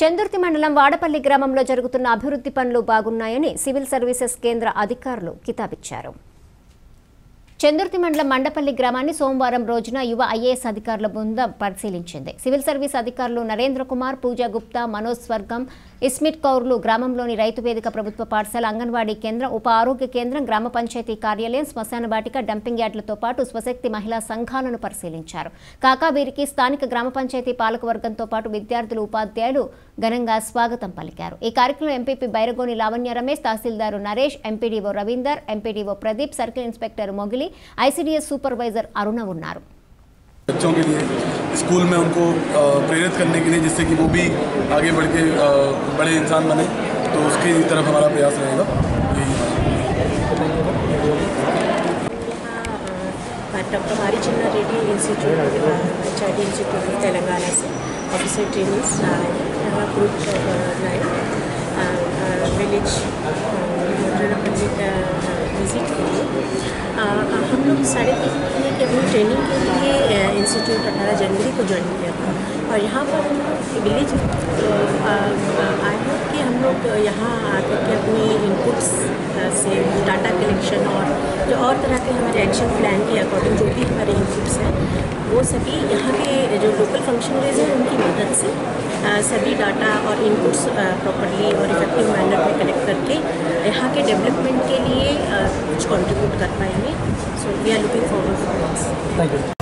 Chendurthim and Lam Vadapaligramam Logarutan Abhurthipan Lubagunayani, Civil Services Kendra Adikarlo, Kitabicharu. Chendurthim and Lamanda Pali Gramani, Somvaram Rojna, Yuva Ayes Adikar Labunda, Park Sailing Chende. Civil Service Adikarlo, Narendra Kumar, Pooja Gupta, Manoj Swargam, Smith Kaurlu, Gramam Loni, Kaprabutpa Parcel, Angan Vadi Kendra, Upa Arogya Kendra, Grama Panchayati, Karyalayam, Masanabatika, Dumping Yardlato Patu, Swashakti Mahila Sanghalanu Charu Kaka Virki, Stanika, Grama Panchayati, Palaka Varganto Patu, Vidyarthulu, Upadhyayulu, Garanga, Swagatam Palikaru. A curriculum MPP Bairagoni, Lavanya Ramesh, Tahsildar, Naresh, MPDO Ravinder, MPDO Pradeep, Circle Inspector Mogili, ICDS supervisor Aruna उन्नारू बच्चों के लिए school में उनको प्रेरित करने के लिए जिससे कि वो भी आगे बढ़ के बड़े इंसान बने तो उसकी तरफ हमारा प्रयास रहेगा। डॉक्टर हमारी Chinna Reddy institute HID institute Telangana से officer trainings group village visit हम लोग 3.5 महीने के लिए ट्रेनिंग के लिए इंस्टीट्यूट 18 जनवरी को ज्वाइन किया था और यहाँ पर हम लोग विलेज आई होप कि हम लोग यहाँ आकर अपनी इनपुट्स से डाटा कलेक्शन और जो और तरह के हमारे एक्शन प्लान के अकॉर्डिंग जो भी हमारे इनपुट्स हैं वो सभी यहाँ के जो लोकल फंक्शनरीज हैं उनकी मदद से सभी डाटा और इनपुट्स प्रॉपर्ली और इफेक्टिव मैनर में कलेक्ट करके यहाँ के डेवलपमेंट के लिए कुछ कंट्रीब्यूट कर पाएंगे so we are looking forward for this.